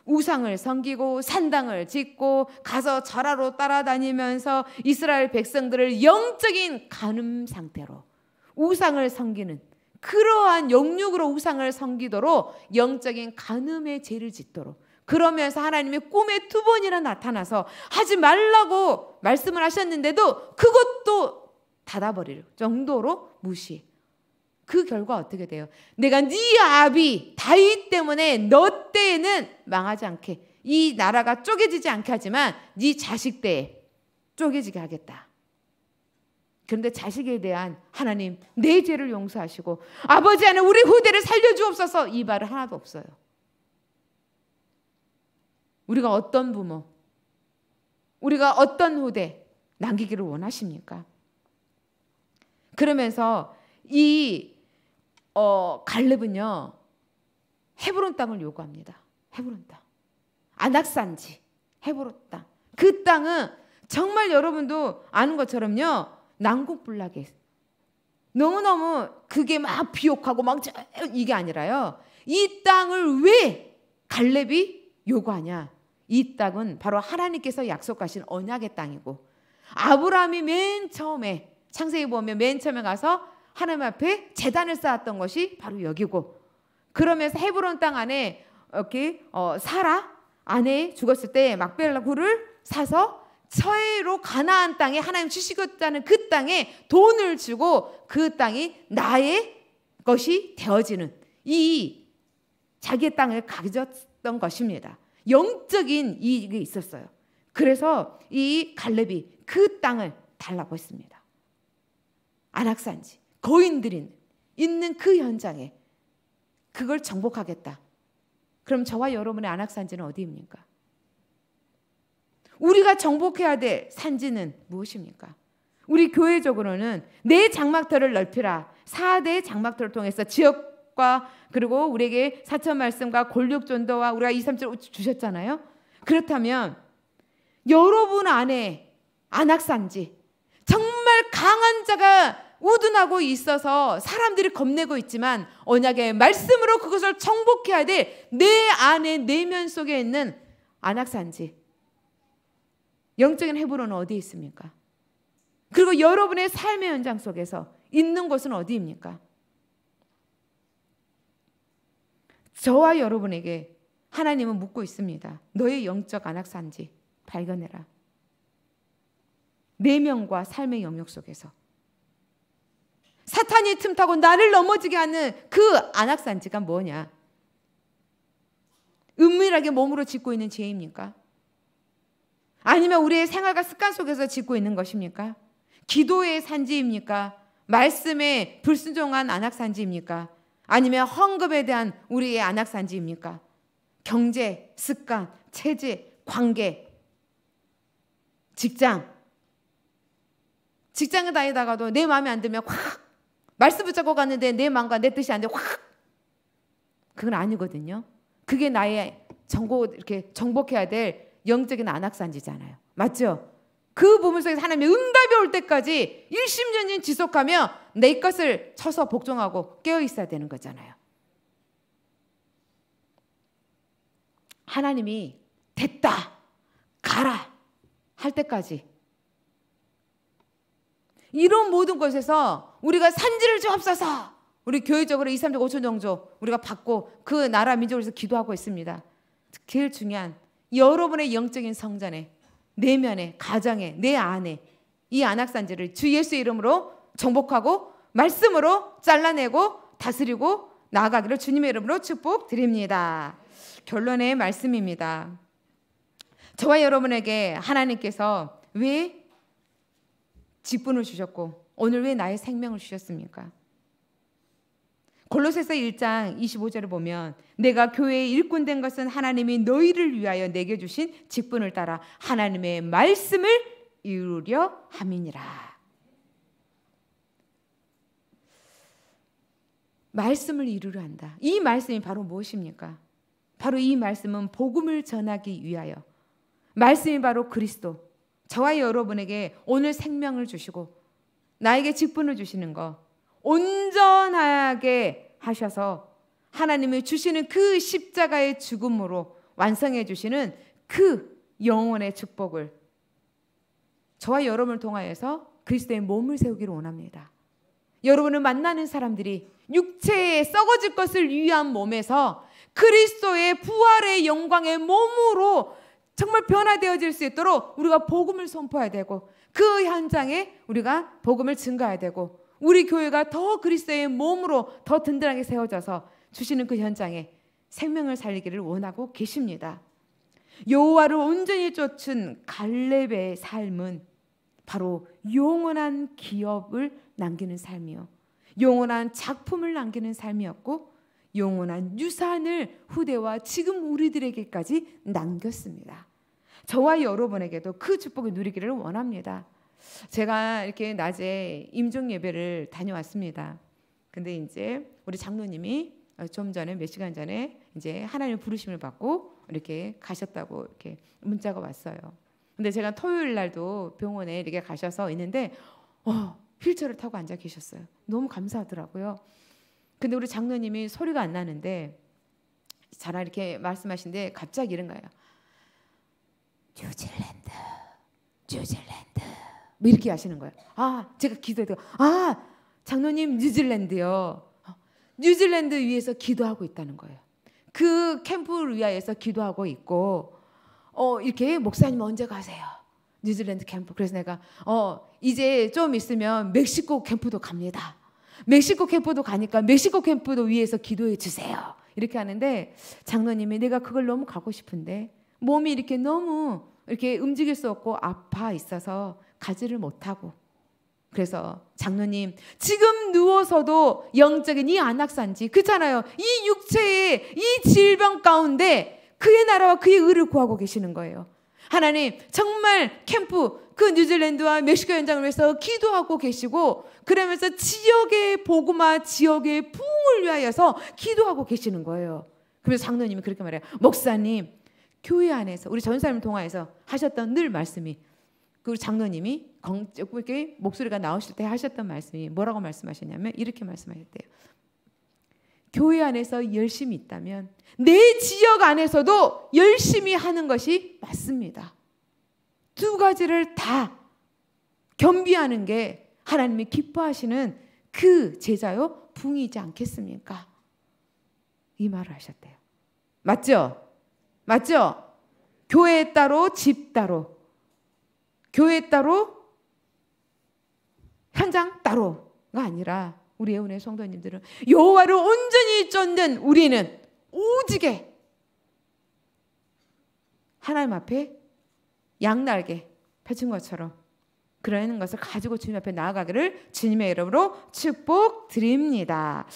우상을 섬기고 산당을 짓고 가서 절하러 따라다니면서 이스라엘 백성들을 영적인 간음 상태로 우상을 섬기는 그러한 영육으로 우상을 섬기도록 영적인 간음의 죄를 짓도록 그러면서 하나님의 꿈에 두 번이나 나타나서 하지 말라고 말씀을 하셨는데도 그것도 닫아버릴 정도로 무시. 그 결과 어떻게 돼요? 내가 네 아비 다윗 때문에 너 때에는 망하지 않게 이 나라가 쪼개지지 않게 하지만 네 자식 때에 쪼개지게 하겠다. 그런데 자식에 대한 하나님 내 죄를 용서하시고 아버지 안에 우리 후대를 살려주옵소서 이 말은 하나도 없어요. 우리가 어떤 부모 우리가 어떤 후대 남기기를 원하십니까? 그러면서 이 어, 갈렙은요 헤브론 땅을 요구합니다. 헤브론 땅 아낙산지 헤브론 땅 그 땅은 정말 여러분도 아는 것처럼요 난국불락에 너무너무 그게 막 비옥하고 막 이게 아니라요 이 땅을 왜 갈렙이 요구하냐 이 땅은 바로 하나님께서 약속하신 언약의 땅이고 아브라함이 맨 처음에 창세기 보면 맨 처음에 가서 하나님 앞에 제단을 쌓았던 것이 바로 여기고 그러면서 헤브론 땅 안에 이렇게 어, 사라 아내 죽었을 때 막벨라 굴을 사서 처해로 가나안 땅에 하나님 주시겠다는 그 땅에 돈을 주고 그 땅이 나의 것이 되어지는 이 자기의 땅을 가졌던 것입니다. 영적인 이익이 있었어요. 그래서 이 갈렙이 그 땅을 달라고 했습니다. 안악산지 거인들이 있는 그 현장에 그걸 정복하겠다. 그럼 저와 여러분의 안악산지는 어디입니까? 우리가 정복해야 될 산지는 무엇입니까? 우리 교회적으로는 내 장막터를 넓히라. 사 대 장막터를 통해서 지역과 그리고 우리에게 사천 말씀과 골육 전도와 우리가 이, 삼 절 주셨잖아요. 그렇다면 여러분 안에 안악산지 정말 강한 자가 우둔하고 있어서 사람들이 겁내고 있지만 언약의 말씀으로 그것을 정복해야 될 내 안에 내면 속에 있는 안악산지 영적인 헤브론은 어디에 있습니까? 그리고 여러분의 삶의 현장 속에서 있는 곳은 어디입니까? 저와 여러분에게 하나님은 묻고 있습니다. 너의 영적 안악산지 발견해라. 내면과 삶의 영역 속에서 사탄이 틈타고 나를 넘어지게 하는 그 안악산지가 뭐냐? 은밀하게 몸으로 짓고 있는 죄입니까? 아니면 우리의 생활과 습관 속에서 짓고 있는 것입니까? 기도의 산지입니까? 말씀에 불순종한 안악산지입니까? 아니면 헌금에 대한 우리의 안악산지입니까? 경제, 습관, 체질, 관계, 직장. 직장에 다니다가도 내 마음에 안 들면 확 말씀 붙잡고 갔는데 내 마음과 내 뜻이 안 돼. 확! 그건 아니거든요. 그게 나의 정보, 이렇게 정복해야 될 영적인 안악산지잖아요. 맞죠? 그 부분 속에서 하나님의 응답이 올 때까지 일심전심 지속하며 내 것을 쳐서 복종하고 깨어 있어야 되는 거잖아요. 하나님이 됐다, 가라 할 때까지 이런 모든 것에서 우리가 산지를 주옵소서 우리 교회적으로 이, 삼 조, 오천 정도 우리가 받고 그 나라 민족에서 기도하고 있습니다. 제일 중요한 여러분의 영적인 성전에 내면에 가정에 내 안에 이 안악산지를 주 예수의 이름으로 정복하고 말씀으로 잘라내고 다스리고 나아가기를 주님의 이름으로 축복드립니다. 결론의 말씀입니다. 저와 여러분에게 하나님께서 왜 직분을 주셨고 오늘 왜 나의 생명을 주셨습니까? 골로새서 일 장 이십오 절을 보면 내가 교회의 일꾼된 것은 하나님이 너희를 위하여 내게 주신 직분을 따라 하나님의 말씀을 이루려 함이니라. 말씀을 이루려 한다. 이 말씀이 바로 무엇입니까? 바로 이 말씀은 복음을 전하기 위하여 말씀이 바로 그리스도 저와 여러분에게 오늘 생명을 주시고 나에게 직분을 주시는 것 온전하게 하셔서 하나님이 주시는 그 십자가의 죽음으로 완성해 주시는 그 영원의 축복을 저와 여러분을 통하여서 그리스도의 몸을 세우기를 원합니다. 여러분을 만나는 사람들이 육체에 썩어질 것을 위한 몸에서 그리스도의 부활의 영광의 몸으로 정말 변화되어질 수 있도록 우리가 복음을 선포해야 되고 그 현장에 우리가 복음을 증거해야 되고 우리 교회가 더 그리스도의 몸으로 더 든든하게 세워져서 주시는 그 현장에 생명을 살리기를 원하고 계십니다. 여호와를 온전히 쫓은 갈렙의 삶은 바로 영원한 기업을 남기는 삶이요 영원한 작품을 남기는 삶이었고 영원한 유산을 후대와 지금 우리들에게까지 남겼습니다. 저와 여러분에게도 그 축복을 누리기를 원합니다. 제가 이렇게 낮에 임종 예배를 다녀왔습니다. 근데 이제 우리 장로님이 좀 전에 몇 시간 전에 이제 하나님의 부르심을 받고 이렇게 가셨다고 이렇게 문자가 왔어요. 근데 제가 토요일 날도 병원에 이렇게 가셔서 있는데 어, 휠체어를 타고 앉아 계셨어요. 너무 감사하더라고요. 근데 우리 장로님이 소리가 안 나는데 잘 이렇게 말씀하시는데 갑자기 이런 거예요. 뉴질랜드, 뉴질랜드. 뭐 이렇게 하시는 거예요. 아, 제가 기도해도 아, 장로님 뉴질랜드요. 뉴질랜드 위에서 기도하고 있다는 거예요. 그 캠프를 위하여서 기도하고 있고, 어, 이렇게 목사님 언제 가세요? 뉴질랜드 캠프. 그래서 내가 어, 이제 좀 있으면 멕시코 캠프도 갑니다. 멕시코 캠프도 가니까 멕시코 캠프도 위해서 기도해 주세요. 이렇게 하는데 장로님이 내가 그걸 너무 가고 싶은데 몸이 이렇게 너무 이렇게 움직일 수 없고 아파 있어서 가지를 못하고, 그래서 장로님 지금 누워서도 영적인 이 안악산지, 그렇잖아요, 이 육체의 이 질병 가운데 그의 나라와 그의 의를 구하고 계시는 거예요. 하나님 정말 캠프 그 뉴질랜드와 멕시코 현장을 위해서 기도하고 계시고, 그러면서 지역의 복음화, 지역의 부흥을 위하여서 기도하고 계시는 거예요. 그래서 장로님이 그렇게 말해요. 목사님, 교회 안에서 우리 전사님 동화에서 하셨던 늘 말씀이, 그 장로님이 이렇게 목소리가 나오실 때 하셨던 말씀이 뭐라고 말씀하셨냐면 이렇게 말씀하셨대요. 교회 안에서 열심히 있다면 내 지역 안에서도 열심히 하는 것이 맞습니다. 두 가지를 다 겸비하는 게 하나님이 기뻐하시는 그 제자요 부흥이지 않겠습니까? 이 말을 하셨대요. 맞죠? 맞죠? 교회 따로, 집 따로, 교회 따로, 현장 따로가 아니라 우리 예언의 성도님들은 여호와를 온전히 쫓는 우리는 오직에 하나님 앞에 양날개 펼친 것처럼 그러는 것을 가지고 주님 앞에 나아가기를 주님의 이름으로 축복드립니다.